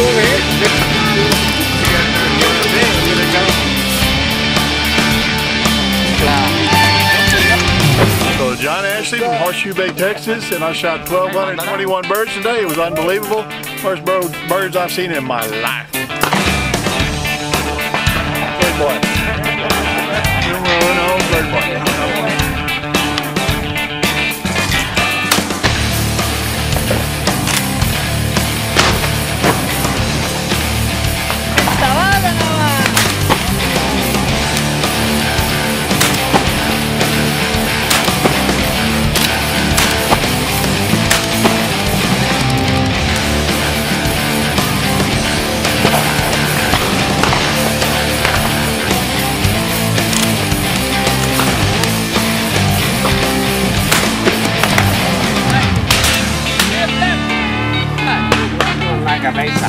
go over here. So John Ashley from Horseshoe Bay, Texas, and I shot 1,221 birds today. It was unbelievable. First birds I've seen in my life. Good boy. Cabeza. Tonight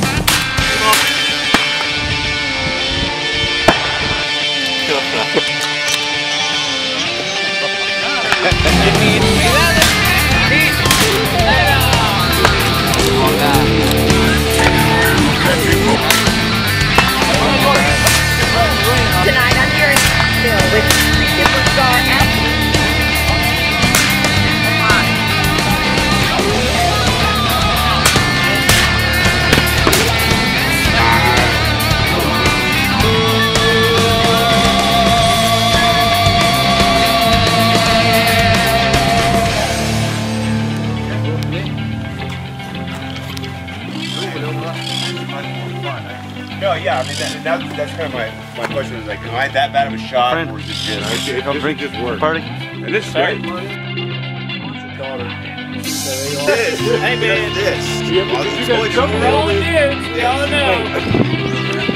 I'm here in Nashville with superstar Ashley. No, yeah, I mean, that's kind of my question is like, am I that bad of a shot, or is it just, you know, come drink this work? Party. And this is great. This, hey man, this. All these boys, y'all know.